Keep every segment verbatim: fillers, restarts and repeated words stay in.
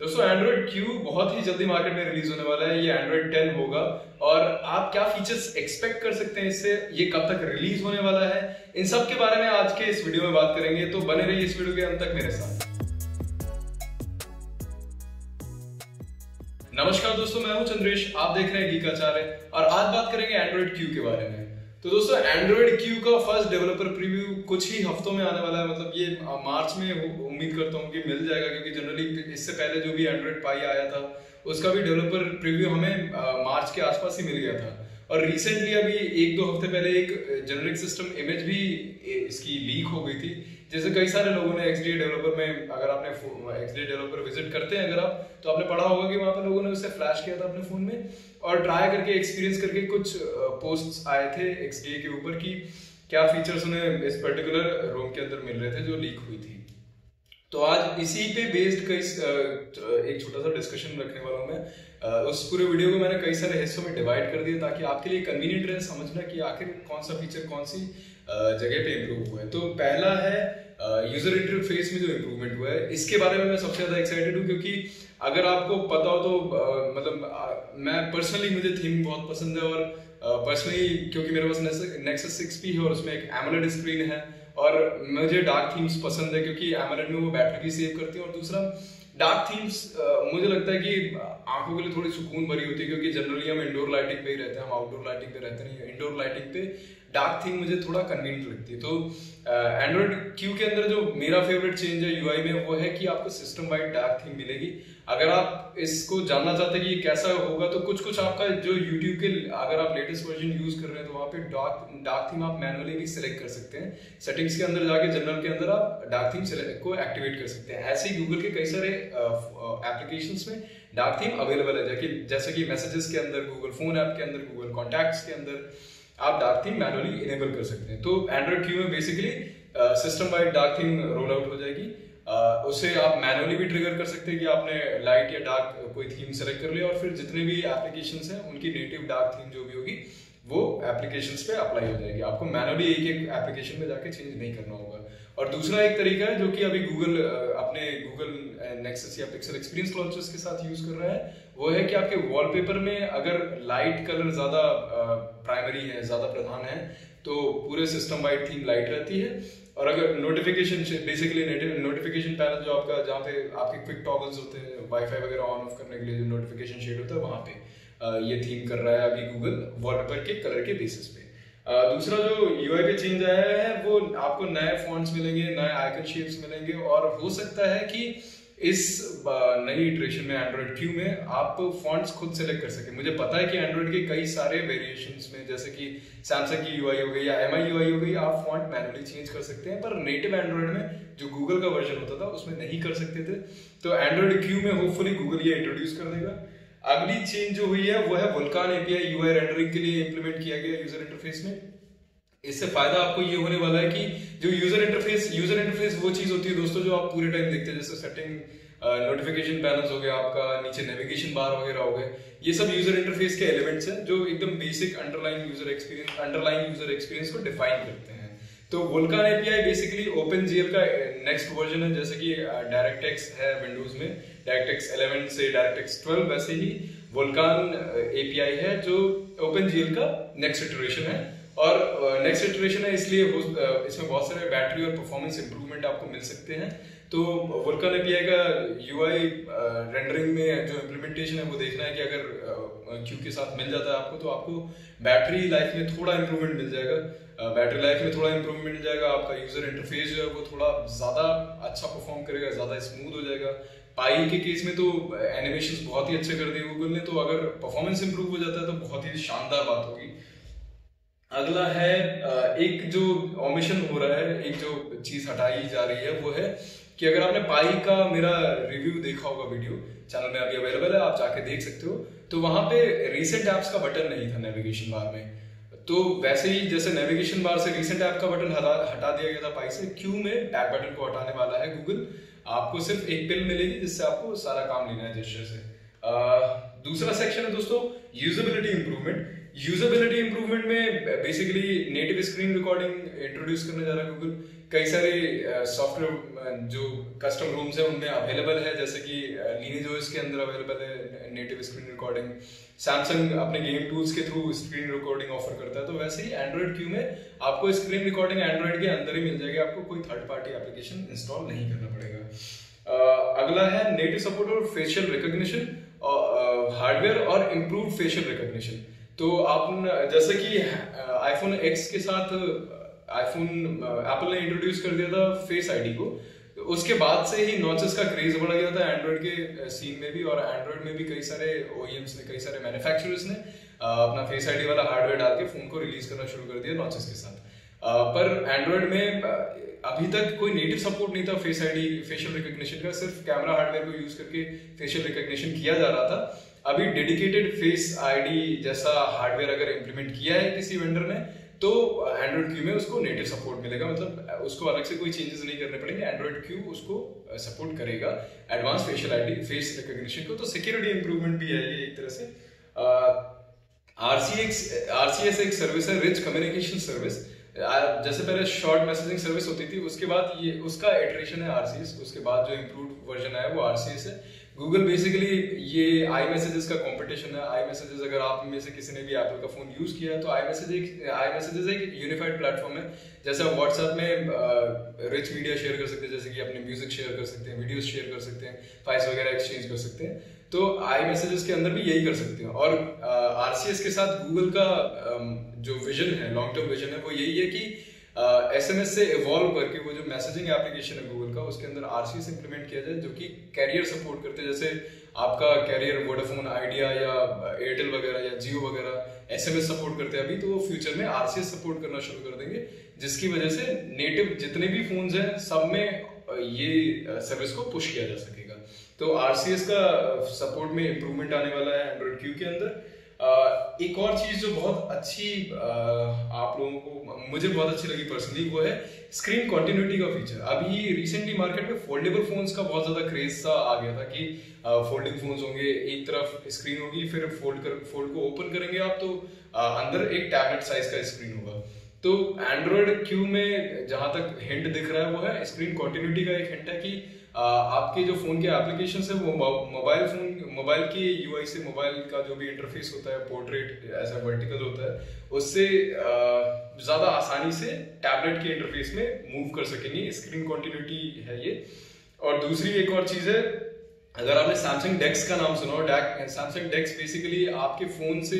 दोस्तों Android Q बहुत ही जल्दी मार्केट में रिलीज होने वाला है, ये Android टेन होगा। और आप क्या फीचर्स एक्सपेक्ट कर सकते हैं इससे, ये कब तक रिलीज होने वाला है, इन सब के बारे में आज के इस वीडियो में बात करेंगे। तो बने रहिए इस वीडियो के अंत तक मेरे साथ। नमस्कार दोस्तों, मैं हूं चंद्रेश, आप देख रहे हैं गीक आचार्य, और आज बात करेंगे Android Q के बारे में। तो दोस्तों Android Q का फर्स्ट डेवलपर प्रीव्यू कुछ ही हफ्तों में आने वाला है, मतलब ये मार्च में उम्मीद करता हूँ कि मिल जाएगा, क्योंकि जनरली इससे पहले जो भी Android पाई आया था उसका भी डेवलपर प्रीव्यू हमें मार्च के आसपास ही मिल गया था। और रिसेंटली अभी एक दो हफ्ते पहले एक जेनेरिक सिस्टम इमेज भी इसकी लीक हो गई थी, जैसे कई सारे लोगों ने एक्सडीए डेवलपर में, अगर आपने एक्सडीए डेवलपर विजिट करते हैं अगर आप, तो आपने पढ़ा होगा कि वहाँ पर लोगों ने उसे फ्लैश किया था अपने फ़ोन में और ट्राई करके एक्सपीरियंस करके कुछ पोस्ट्स आए थे एक्सडीए के ऊपर कि क्या फीचर्स उन्हें इस पर्टिकुलर रोम के अंदर मिल रहे थे जो लीक हुई थी। तो आज इसी पे बेस्ड कई एक छोटा सा डिस्कशन रखने वाला हूँ मैं। उस पूरे वीडियो को मैंने कई सारे हिस्सों में डिवाइड कर दिया ताकि आपके लिए कन्वीनियंट रहे समझना कि आखिर कौन सा फीचर कौन सी जगह पे इम्प्रूव हुआ है। तो पहला है यूजर इंटरफेस में जो इम्प्रूवमेंट हुआ है, इसके बारे में मैं सबसे ज़्यादा एक्साइटेड हूँ, क्योंकि अगर आपको पता हो तो मतलब मैं पर्सनली, मुझे थीम बहुत पसंद है, और पर्सनली क्योंकि मेरे पास नेक्सस सिक्स पी है और उसमें एक एमोलेड स्क्रीन है और मुझे डार्क थीम्स पसंद है क्योंकि एमोलेड में वो बैटरी भी सेव करती है, और दूसरा डार्क थीम्स मुझे लगता है कि आंखों के लिए थोड़ी सुकून भरी होती है, क्योंकि जनरली हम इंडोर लाइटिंग पे ही रहते हैं, हम आउटडोर लाइटिंग पे रहते नहीं। इंडोर लाइटिंग पे डार्क थीम मुझे थोड़ा कन्वीनियंट लगती है। तो एंड्रॉइड क्यू के अंदर जो मेरा फेवरेट चेंज है यूआई में वो है कि आपको सिस्टम वाइड डार्क थीम मिलेगी। अगर आप इसको जानना चाहते हैं कि कैसा होगा, तो कुछ कुछ आपका जो यूट्यूब के, अगर आप लेटेस्ट वर्जन यूज कर रहे हैं तो वहाँ पे डार्क डार्क थीम आप मैनुअली भी सिलेक्ट कर सकते हैं, सेटिंग्स के अंदर जाके जनरल के अंदर आप डार्क थीम को एक्टिवेट कर सकते हैं। ऐसे ही गूगल के कई सारे एप्लीकेशंस में डार्क थीम अवेलेबल है, जैसे कि मैसेजेस के अंदर, गूगल फोन ऐप के अंदर, गूगल कॉन्टैक्ट्स के अंदर आप डार्क थीम मैनुअली इनेबल कर सकते हैं। तो एंड्रॉइड क्यू में basically system wide dark theme roll out हो जाएगी। uh, उसे आप मैनुअली भी ट्रिगर कर सकते हैं कि आपने लाइट या डार्क कोई थीम सेलेक्ट कर लिया, और फिर जितने भी एप्लीकेशंस हैं उनकी नेटिव डार्क थीम जो भी होगी वो एप्लीकेशंस पे अप्लाई हो जाएगी, आपको मैनुअली एक एक एप्लीकेशन में जाके चेंज नहीं करना होगा। और दूसरा एक तरीका है जो कि अभी गूगल अपने गूगल नेक्सस या पिक्सल एक्सपीरियंस लॉन्चर्स के साथ यूज कर रहा है, वो है कि आपके वॉलपेपर में अगर लाइट कलर ज़्यादा प्राइमरी है, ज़्यादा प्रधान है, तो पूरे सिस्टम वाइड थीम लाइट रहती है। और अगर नोटिफिकेशन, बेसिकली नोटिफिकेशन पैनल जो आपका, जहाँ पे आपके क्विक टॉगल्स होते हैं वाईफाई वगैरह ऑन ऑफ करने के लिए जो नोटिफिकेशन शेड होता है, वहाँ पे ये थीम कर रहा है अभी गूगल वॉलपेपर के कलर के बेसिस पे। दूसरा जो यूआई पे चेंज आया है वो आपको नए फॉन्ट्स मिलेंगे, नए आइकन शेप्स मिलेंगे, और हो सकता है कि इस नई इटरेशन में एंड्रॉइड क्यू में आप फॉन्ट्स खुद सेलेक्ट कर सकें। मुझे पता है कि एंड्रॉइड के कई सारे वेरिएशंस में, जैसे कि सैमसंग की यूआई हो गई या एमआईयूआई हो गई, आप फॉन्ट मैनुअली चेंज कर सकते हैं, पर नेटिव एंड्रॉइड में जो गूगल का वर्जन होता था उसमें नहीं कर सकते थे। तो एंड्रॉइड क्यू में होपफुली गूगल ये इंट्रोड्यूस कर देगा। अगली चेंज जो हुई है वो है वुल्कान एपीआई यूआई रेंडरिंग के लिए इंप्लीमेंट किया गया यूजर इंटरफेस में। इससे फायदा आपको ये होने वाला है कि जो यूजर इंटरफेस, यूजर इंटरफेस वो चीज होती है दोस्तों जो आप पूरे टाइम देखते हैं, जैसे सेटिंग, नोटिफिकेशन पैनल्स हो गया आपका, नीचे नेविगेशन बार वगैरह हो गए, ये सब यूजर इंटरफेस के एलिमेंट्स हैं जो एकदम basic underline user experience, underline user experience को डिफाइन करते हैं। तो Vulkan API basically OpenGL का नेक्स्ट वर्जन है, जैसे कि डायरेक्ट एक्स है विंडोज में, डायरेक्ट एक्स इलेवन से डायरेक्ट एक्स ट्वेल्व, वैसे ही वुल्कान एपीआई है जो ओपन जी एल का नेक्स्ट इटरेशन है। और नेक्स्ट uh, इटरेशन है इसलिए इसमें बहुत सारे बैटरी और परफॉर्मेंस इंप्रूवमेंट आपको मिल सकते हैं। तो वुल्कान एपीआई का यूआई रेंडरिंग में जो इम्प्लीमेंटेशन है वो देखना है कि अगर क्यू uh, के साथ मिल जाता है आपको, तो आपको बैटरी लाइफ में थोड़ा इम्प्रूवमेंट मिल जाएगा, uh, बैटरी लाइफ में थोड़ा इम्प्रूवमेंट मिल जाएगा, आपका यूजर इंटरफेस जो है वो थोड़ा ज़्यादा अच्छा परफॉर्म करेगा, ज़्यादा स्मूथ हो जाएगा। पाई के केस में तो एनिमेशन बहुत ही अच्छे कर दिए गूगल ने, तो अगर परफॉर्मेंस इंप्रूव हो जाता है तो बहुत ही शानदार बात होगी। अगला है एक जो ऑमिशन हो रहा है, एक जो चीज़ हटाई जा रही है वो है कि अगर आपने पाई का मेरा रिव्यू देखा होगा, वीडियो चैनल में अभी अवेलेबल है, आप जाके देख सकते हो, तो वहाँ पे रीसेंट ऐप्स का बटन नहीं था नेविगेशन बार में। तो वैसे ही जैसे नेविगेशन बार से रीसेंट ऐप का बटन हटा हटा दिया गया था पाई से, क्यू में बैक बटन को हटाने वाला है गूगल। आपको सिर्फ एक पिल मिलेगी जिससे आपको सारा काम लेना है जेस्चर से। आ, दूसरा सेक्शन है दोस्तों यूजेबिलिटी इम्प्रूवमेंट। यूजेबिलिटी इंप्रूवमेंट में basically native screen recording introduce करने जा रहा है गूगल। कई सारे सॉफ्टवेयर जो कस्टम रूम्स हैं उनमें अवेलेबल है, जैसे कि लिनेजओएस के अंदर अवेलेबल है नेटिव स्क्रीन रिकॉर्डिंग। सैमसंग अपने गेम टूल्स के थ्रू स्क्रीन रिकॉर्डिंग ऑफर करता है, तो वैसे ही एंड्रॉइड क्यू में आपको स्क्रीन रिकॉर्डिंग एंड्रॉइड के अंदर ही मिल जाएगी, आपको कोई थर्ड पार्टी एप्लीकेशन इंस्टॉल नहीं करना पड़ेगा। uh, अगला है नेटिव सपोर्ट और फेशियल रिकॉग्निशन हार्डवेयर और इम्प्रूव फेशियल रिकॉग्निशन। तो आप जैसे कि आईफोन एक्स के साथ आईफोन एप्पल ने इंट्रोड्यूस कर दिया था फेस आईडी को, उसके बाद से ही नॉचेस का क्रेज बढ़ गया था एंड्रॉइड के सीन में भी, और एंड्रॉइड में भी कई सारे ओईएम्स ने, कई सारे मैन्युफैक्चरर्स ने अपना फेस आईडी वाला हार्डवेयर डाल के फोन को रिलीज करना शुरू कर दिया नॉचेस के साथ। पर एंड्रॉइड में अभी तक कोई नेटिव सपोर्ट नहीं था फेस आईडी फेशियल रिकॉग्निशन का, सिर्फ कैमरा हार्डवेयर को यूज करके फेशियल रिकॉग्निशन किया जा रहा था। अभी डेडिकेटेड फेस आईडी जैसा हार्डवेयर अगर इम्प्लीमेंट किया है किसी वेंडर ने तो एंड्रॉइड क्यू में उसको नेटिव सपोर्ट मिलेगा, मतलब उसको अलग से कोई चेंजेस नहीं करने पड़ेंगे, एंड्रॉइड क्यू उसको सपोर्ट करेगा advance facial ID face recognition को। तो सिक्योरिटी इंप्रूवमेंट भी है ये एक तरह से। आरसीएस आरसीएस एक सर्विस है, रिच कम्युनिकेशन सर्विस। जैसे पहले शॉर्ट मैसेजिंग सर्विस होती थी, उसके बाद ये उसका इटरेशन है आरसीएस, उसके बाद जो इम्प्रूव्ड वर्जन आया वो आरसीएस है। गूगल बेसिकली ये आई मैसेजेस का कंपटीशन है। आई मैसेजेस अगर आप में से किसी ने भी एप्पल का फ़ोन यूज़ किया है तो आई मैसेज एक आई मैसेजेस एक यूनिफाइड प्लेटफॉर्म है। जैसे आप व्हाट्सएप में रिच मीडिया शेयर कर सकते हैं, जैसे कि अपने म्यूजिक शेयर कर सकते हैं, वीडियोज़ शेयर कर सकते हैं, फाइल्स वगैरह एक्सचेंज कर सकते हैं, तो आई मैसेजेस के अंदर भी यही कर सकते हैं। और आरसीएस के साथ गूगल का जो विजन है, लॉन्ग टर्म विजन है, वो यही है कि एसएमएस से इवॉल्व करके वो जो मैसेजिंग एप्लीकेशन है गूगल का, उसके अंदर आरसीएस इंप्लीमेंट किया जाए जो कि कैरियर सपोर्ट करते हैं। जैसे आपका कैरियर वोडाफोन आइडिया या एयरटेल वगैरह या जियो वगैरह एसएमएस सपोर्ट करते हैं अभी, तो वो फ्यूचर में आरसीएस सपोर्ट करना शुरू कर देंगे, जिसकी वजह से नेटिव जितने भी फोन्स हैं सब में ये सर्विस को पुश किया जा सकेगा। तो आरसीएस का सपोर्ट में इम्प्रूवमेंट आने वाला है एंड्रॉइड क्यू के अंदर। एक और चीज़ जो बहुत अच्छी आप लोगों को, मुझे बहुत अच्छी लगी पर्सनली, वो है स्क्रीन कॉन्टिन्यूटी का फीचर। अभी रिसेंटली मार्केट में फोल्डेबल फोन्स का बहुत ज़्यादा क्रेज सा आ गया था कि फोल्डिंग फोन्स होंगे, एक तरफ स्क्रीन होगी, फिर फोल्ड कर फोल्ड को ओपन करेंगे आप तो अंदर एक टैबलेट साइज का स्क्रीन होगा। तो एंड्रॉइड क्यू में जहाँ तक हिंट दिख रहा है वो है स्क्रीन कॉन्टिन्यूटी का एक हिंट है कि आपके जो फ़ोन के एप्लीकेशंस हैं वो मोबाइल फ़ोन मोबाइल के यूआई से, मोबाइल का जो भी इंटरफेस होता है पोर्ट्रेट ऐसा वर्टिकल होता है, उससे ज़्यादा आसानी से टैबलेट के इंटरफेस में मूव कर सकेंगे। स्क्रीन कॉन्टिन्यूटी है ये। और दूसरी एक और चीज़ है, अगर आपने सैमसंग डेक्स का नाम सुना हो, डेक सैमसंग डेक्स बेसिकली आपके फ़ोन से,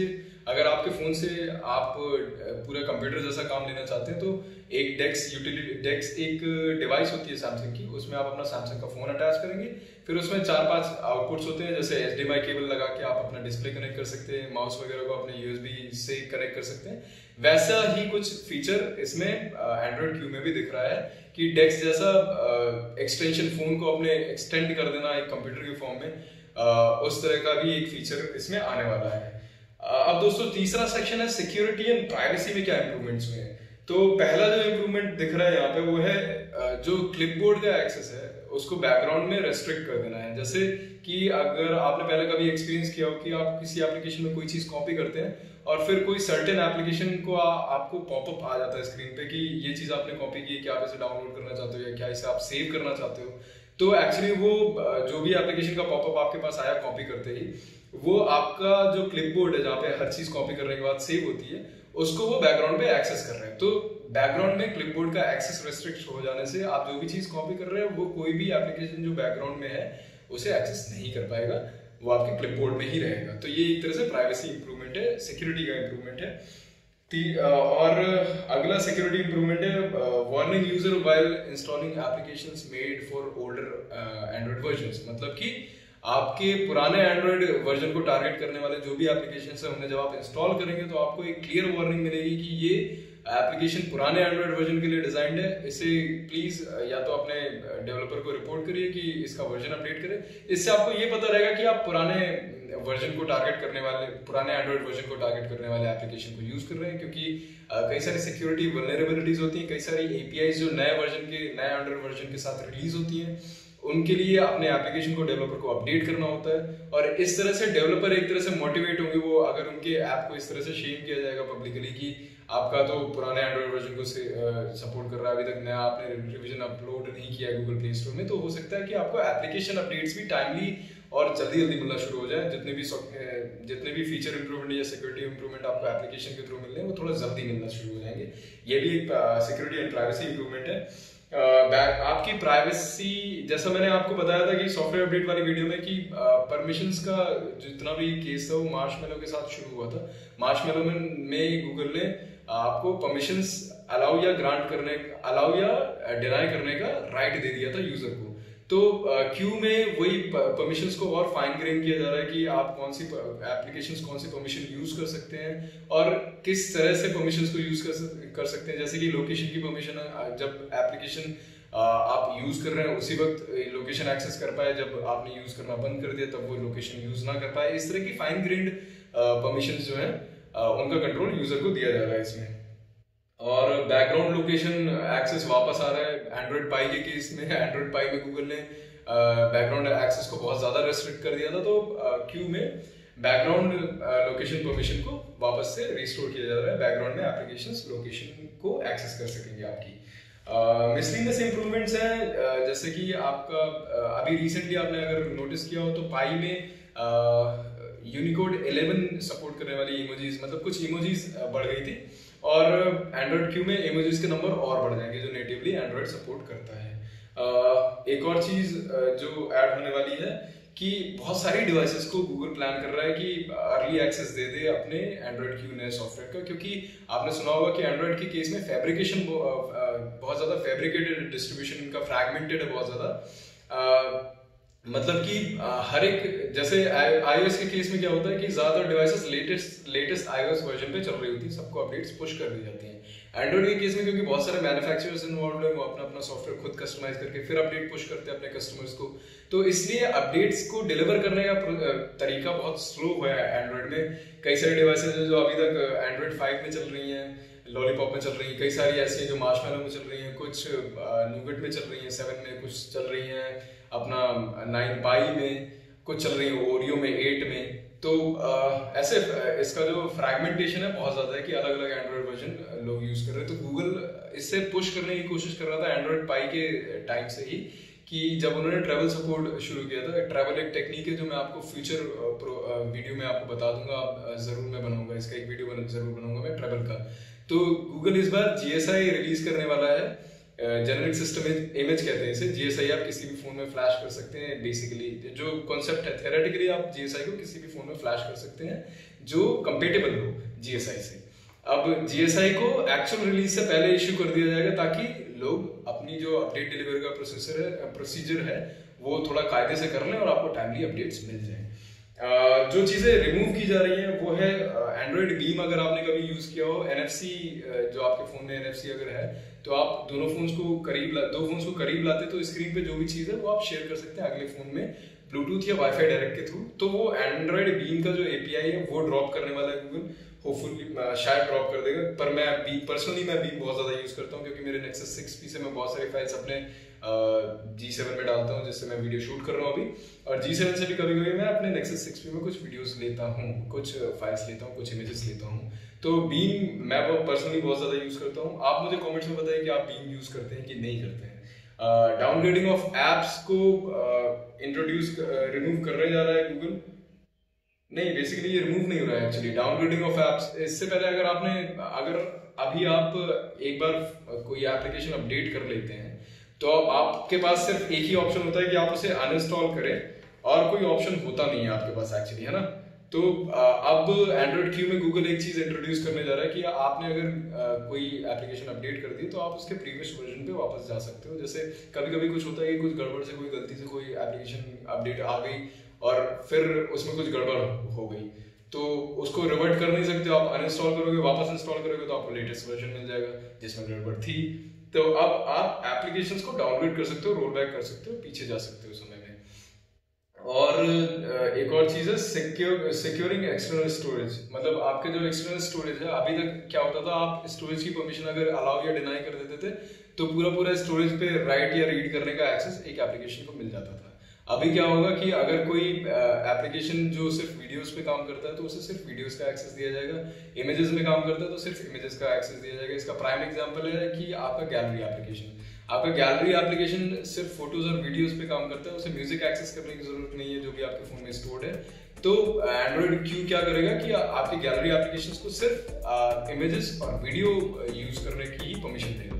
अगर आपके फ़ोन से आप पूरा कंप्यूटर जैसा काम लेना चाहते हैं तो एक डेक्स यूटिलिटी डेक्स एक डिवाइस होती है सैमसंग की, उसमें आप अपना सैमसंग का फ़ोन अटैच करेंगे, फिर उसमें चार पांच आउटपुट्स होते हैं, जैसे एचडीएमआई केबल लगा के आप अपना डिस्प्ले कनेक्ट कर सकते हैं, माउस वगैरह को अपने यूएसबी से कनेक्ट कर सकते हैं। वैसा ही कुछ फीचर इसमें एंड्रॉइड क्यू में भी दिख रहा है कि डेक्स जैसा एक्सटेंशन फ़ोन को अपने एक्सटेंड कर देना एक कंप्यूटर के फॉर्म में, उस तरह का भी एक फीचर इसमें आने वाला है। अब दोस्तों तीसरा सेक्शन है सिक्योरिटी एंड प्राइवेसी में क्या इम्प्रूवमेंट्स हुए हैं। तो पहला जो इम्प्रूवमेंट दिख रहा है यहाँ पे वो है जो क्लिपबोर्ड का एक्सेस है उसको बैकग्राउंड में रेस्ट्रिक्ट कर देना है। जैसे कि अगर आपने पहले कभी एक्सपीरियंस किया हो कि आप किसी एप्लीकेशन में कोई चीज़ कॉपी करते हैं और फिर कोई सर्टेन एप्लीकेशन को आ, आपको पॉपअप आ जाता है स्क्रीन पे कि ये चीज़ आपने कॉपी की है, क्या आप इसे डाउनलोड करना चाहते हो या क्या इसे आप सेव करना चाहते हो, तो एक्चुअली वो जो भी एप्लीकेशन का पॉपअप आपके पास आया कॉपी करते ही, वो आपका जो क्लिपबोर्ड है जहाँ पे हर चीज़ कॉपी करने के बाद सेव होती है, उसको वो बैकग्राउंड पे एक्सेस कर रहे हैं। तो बैकग्राउंड में क्लिपबोर्ड का एक्सेस रेस्ट्रिक्ट हो जाने से आप जो भी चीज़ कॉपी कर रहे हैं वो कोई भी एप्लीकेशन जो बैकग्राउंड में है उसे एक्सेस नहीं कर पाएगा, वो आपके क्लिपबोर्ड में ही रहेगा। तो ये एक तरह से प्राइवेसी इंप्रूवमेंट है, सिक्योरिटी का इंप्रूवमेंट है। और अगला सिक्योरिटी इंप्रूवमेंट है warning user while installing applications made for older Android versions. मतलब कि आपके पुराने एंड्रॉइड वर्जन को टारगेट करने वाले जो भी एप्लीकेशंस हैं उन्हें जब आप इंस्टॉल करेंगे तो आपको एक क्लियर वार्निंग मिलेगी कि ये एप्लीकेशन पुराने एंड्रॉइड वर्जन के लिए डिजाइंड है, इसे प्लीज़ या तो अपने डेवलपर को रिपोर्ट करिए कि इसका वर्जन अपडेट करें। इससे आपको ये पता रहेगा कि आप पुराने वर्जन को टारगेट करने वाले पुराने एंड्रॉइड वर्जन को टारगेट करने वाले एप्लीकेशन को यूज़ कर रहे हैं, क्योंकि कई सारी सिक्योरिटी वल्नरेबिलिटीज होती हैं, कई सारी एपीआईज जो नए वर्जन के नए एंड्रॉइड वर्जन के साथ रिलीज होती हैं उनके लिए अपने एप्लीकेशन को डेवलपर को अपडेट करना होता है, और इस तरह से डेवलपर एक तरह से मोटिवेट होंगे वो, अगर उनके ऐप को इस तरह से शेम किया जाएगा पब्लिकली कि आपका तो पुराने एंड्रॉइड वर्जन को सपोर्ट कर रहा है, अभी तक नया आपने रिवीजन अपलोड नहीं किया है गूगल प्ले स्टोर में, तो हो सकता है कि आपको एप्लीकेशन अपडेट्स भी टाइमली और जल्दी जल्दी मिलना शुरू हो जाए। जितने भी जितने भी फीचर इंप्रूवमेंट या सिक्योरिटी इंप्रूवमेंट आपको एप्लीकेशन के थ्रू मिल रहे हैं वो थोड़ा जल्दी मिलना शुरू हो जाएंगे। ये भी एक सिक्योरिटी एंड प्राइवेसी इंप्रूवमेंट है। बैक आपकी प्राइवेसी, जैसा मैंने आपको बताया था कि सॉफ्टवेयर अपडेट वाली वीडियो में, कि परमिशंस का जितना भी केस था वो मार्शमेलो के साथ शुरू हुआ था। मार्शमेलो में, में गूगल ने आपको परमिशंस अलाउ या ग्रांट करने, अलाउ या डिनाई करने का राइट दे दिया था यूजर को। तो क्यू में वही परमिशंस को और फाइन ग्रेन किया जा रहा है कि आप कौन सी एप्लीकेशंस कौन सी परमिशन यूज कर सकते हैं और किस तरह से परमिशंस को यूज कर कर सकते हैं। जैसे कि लोकेशन की परमिशन, जब एप्लीकेशन आप यूज कर रहे हैं उसी वक्त लोकेशन एक्सेस कर पाए, जब आपने यूज करना बंद कर दिया तब वो लोकेशन यूज ना कर पाए। इस तरह की फाइन ग्रेन परमिशंस जो है उनका कंट्रोल यूजर को दिया जा रहा है इसमें। और बैकग्राउंड लोकेशन एक्सेस वापस आ रहा है एंड्रॉइड पाई के केस में। एंड्रॉइड पाई में गूगल ने बैकग्राउंड एक्सेस को बहुत ज़्यादा रेस्ट्रिक्ट कर दिया था, तो क्यू में बैकग्राउंड लोकेशन परमिशन को वापस से रिस्टोर किया जा रहा है। बैकग्राउंड में एप्लीकेशंस लोकेशन को एक्सेस कर सकेंगे आपकी। मिसलिनियस इम्प्रूवमेंट्स हैं, जैसे कि आपका अभी रिसेंटली आपने अगर नोटिस किया हो तो पाई में यूनिकोड इलेवन सपोर्ट करने वाली इमोजीज, मतलब कुछ इमोजीज बढ़ गई थी, और एंड्रॉइड क्यू में इमोजीज के नंबर और बढ़ जाएंगे जो नेटिवली एंड्रॉइड सपोर्ट करता है। एक और चीज़ जो ऐड होने वाली है कि बहुत सारी डिवाइसेस को गूगल प्लान कर रहा है कि अर्ली एक्सेस दे दे अपने एंड्रॉइड क्यू नए सॉफ्टवेयर का, क्योंकि आपने सुना होगा कि एंड्रॉइड के केस में फैब्रिकेशन बहुत ज़्यादा फैब्रिकेटेड डिस्ट्रीब्यूशन का फ्रैगमेंटेड है बहुत ज़्यादा, मतलब कि हर एक, जैसे आईओएस के केस में क्या होता है कि ज़्यादातर devices latest latest iOS version पे चल रही होती है, सबको अपडेट्स पुश कर दी जाती हैं। एंड्रॉइड के केस में क्योंकि बहुत सारे मैन्युफैक्चरर्स इन्वॉल्व हैं, वो अपना अपना सॉफ्टवेयर खुद कस्टमाइज करके फिर अपडेट पुश करते हैं अपने कस्टमर्स को, तो इसलिए अपडेट्स को डिलीवर करने का तरीका बहुत स्लो हुआ है एंड्रॉइड में। कई सारी डिवाइसेज जो अभी तक एंड्रॉइड फाइव में चल रही हैं, लॉलीपॉप में चल रही हैं, कई सारी ऐसी हैं जो मार्शमैलो में चल रही हैं, कुछ नूगेट में चल रही हैं, सेवन में कुछ चल रही हैं, अपना नाइन पाई में कुछ चल रही है, ओरियो में, एट में, तो आ, ऐसे इसका जो फ्रैगमेंटेशन है बहुत ज़्यादा है कि अलग अलग एंड्रॉयड वर्जन लोग यूज़ कर रहे हैं। तो गूगल इससे पुश करने की कोशिश कर रहा था एंड्रॉयड पाई के टाइम से ही, कि जब उन्होंने ट्रैवल सपोर्ट शुरू किया था। ट्रैवल एक टेक्निक है जो मैं आपको फ्यूचर वीडियो में आपको बता दूंगा, आप ज़रूर, मैं बनाऊँगा इसका एक वीडियो बन, ज़रूर बनाऊँगा मैं ट्रैवल का। तो गूगल इस बार जी एस आई रिलीज़ करने वाला है, जेनरिक सिस्टम इमेज कहते हैं इसे। जीएसआई आप किसी भी फ़ोन में फ्लैश कर सकते हैं, बेसिकली जो कॉन्सेप्ट है, थेरेटिकली आप जीएसआई को किसी भी फ़ोन में फ्लैश कर सकते हैं जो कंपेटेबल हो जीएसआई से। अब जीएसआई को एक्चुअल रिलीज से पहले इश्यू कर दिया जाएगा ताकि लोग अपनी जो अपडेट डिलीवरी का प्रोसेसर है प्रोसीजर है वो थोड़ा कायदे से कर लें और आपको टाइमली अपडेट्स मिल जाएँ। Uh, जो चीज़ें रिमूव की जा रही हैं वो है एंड्रॉयड uh, बीम, अगर आपने कभी यूज़ किया हो, एनएफसी uh, जो आपके फ़ोन में एनएफसी अगर है तो आप दोनों फोन्स को करीब ला दो फोन्स को करीब लाते तो स्क्रीन पे जो भी चीज़ है वो आप शेयर कर सकते हैं अगले फ़ोन में ब्लूटूथ या वाईफाई डायरेक्ट के थ्रू। तो वो एंड्रॉयड बीम का जो एपीआई है वो ड्रॉप करने वाला है गूगल, होपफुली शायद ड्रॉप कर देगा, पर मैं बीम पर्सनली मैं बीम बहुत ज़्यादा यूज़ करता हूँ क्योंकि मेरे नेक्सस सिक्स पी से मैं बहुत सारी फाइल्स अपने जी uh, सेवन में डालता हूँ जिससे मैं वीडियो शूट कर रहा हूँ अभी, और जी सेवन से भी कभी कभी मैं अपने नेक्सस सिक्स पी में कुछ वीडियोस लेता हूँ, कुछ फाइल्स लेता हूँ, कुछ इमेजेस लेता हूँ। तो बीम मैं पर्सनली बहुत ज़्यादा यूज़ करता हूँ। आप मुझे कॉमेंट्स में बताइए कि आप बीम यूज़ करते हैं कि नहीं करते हैं। डाउनग्रेडिंग ऑफ एप्स को इंट्रोड्यूस रिमूव करने जा रहा है गूगल, नहीं बेसिकली ये रिमूव नहीं हो रहा है एक्चुअली, डाउनलोडिंग ऑफ एप्स। इससे पहले अगर आपने अगर अभी आप एक बार कोई एप्लीकेशन अपडेट कर लेते हैं तो आपके पास सिर्फ एक ही ऑप्शन होता है कि आप उसे अनइंस्टॉल करें, और कोई ऑप्शन होता नहीं है आपके पास एक्चुअली, है ना। तो अब एंड्रॉइड क्यू में गूगल एक चीज़ इंट्रोड्यूस करने जा रहा है कि आपने अगर कोई एप्लीकेशन अपडेट कर दी तो आप उसके प्रीवियस वर्जन पे वापस जा सकते हो। जैसे कभी कभी कुछ होता है कि कुछ गड़बड़ से, कोई गलती से कोई एप्लीकेशन अपडेट आ गई और फिर उसमें कुछ गड़बड़ हो गई तो उसको रिवर्ट कर नहीं सकते, आप अनइंस्टॉल करोगे वापस इंस्टॉल करोगे तो आपको लेटेस्ट वर्जन मिल जाएगा जिसमें गड़बड़ थी। तो अब आप एप्लीकेशन को डाउनलोड कर सकते हो, रोल बैक कर सकते हो, पीछे जा सकते हो समय में। और एक और चीज़ है सिक्योर सिक्योरिंग एक्सटर्नल स्टोरेज। मतलब आपके जो एक्सटर्नल स्टोरेज है, अभी तक क्या होता था, आप स्टोरेज की परमिशन अगर अलाउ या डिनाई कर देते थे तो पूरा पूरा स्टोरेज पे राइट या रीड करने का एक्सेस एक एप्लीकेशन को मिल जाता था। अभी क्या होगा कि अगर कोई एप्लीकेशन जो सिर्फ वीडियोस पे काम करता है तो उसे सिर्फ वीडियोस का एक्सेस दिया जाएगा, इमेजेस में काम करता है तो सिर्फ इमेजेस का एक्सेस दिया जाएगा। इसका प्राइम एग्जांपल है कि आपका गैलरी एप्लीकेशन, आपका गैलरी एप्लीकेशन सिर्फ फोटोज और वीडियोस पे काम करता है, उसे म्यूजिक एक्सेस करने की जरूरत नहीं है जो कि आपके फोन में स्टोर्ड है। तो एंड्रॉइड क्यू क्या करेगा कि आपकी गैलरी एप्लीकेशन को सिर्फ इमेजेस और वीडियो यूज करने की परमिशन देगा।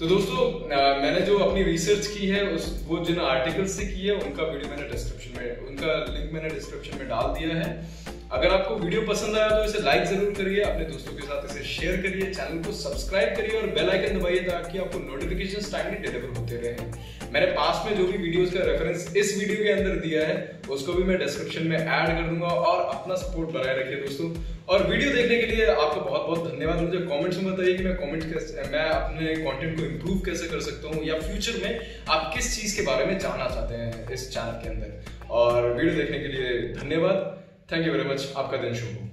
तो दोस्तों मैंने जो अपनी रिसर्च की है उस वो जिन आर्टिकल से की है उनका वीडियो मैंने डिस्क्रिप्शन में उनका लिंक मैंने डिस्क्रिप्शन में डाल दिया है। अगर आपको वीडियो पसंद आया तो इसे लाइक जरूर करिए, अपने दोस्तों के साथ इसे शेयर करिए, चैनल को सब्सक्राइब करिए और बेल आइकन दबाइए ताकि आपको नोटिफिकेशन टाइमली डिलीवर होते रहे। मैंने पास्ट में जो भी वीडियोस का रेफरेंस इस वीडियो के अंदर दिया है उसको भी मैं डिस्क्रिप्शन में ऐड कर दूंगा और अपना सपोर्ट बनाए रखिए दोस्तों। और वीडियो देखने के लिए आपका बहुत बहुत धन्यवाद। मुझे कमेंट्स में बताइए कि मैं कमेंट कैसे मैं अपने कंटेंट को इम्प्रूव कैसे कर सकता हूँ या फ्यूचर में आप किस चीज़ के बारे में जानना चाहते हैं इस चैनल के अंदर। और वीडियो देखने के लिए धन्यवाद। Thank you very much. आपका दिन शुभ हो।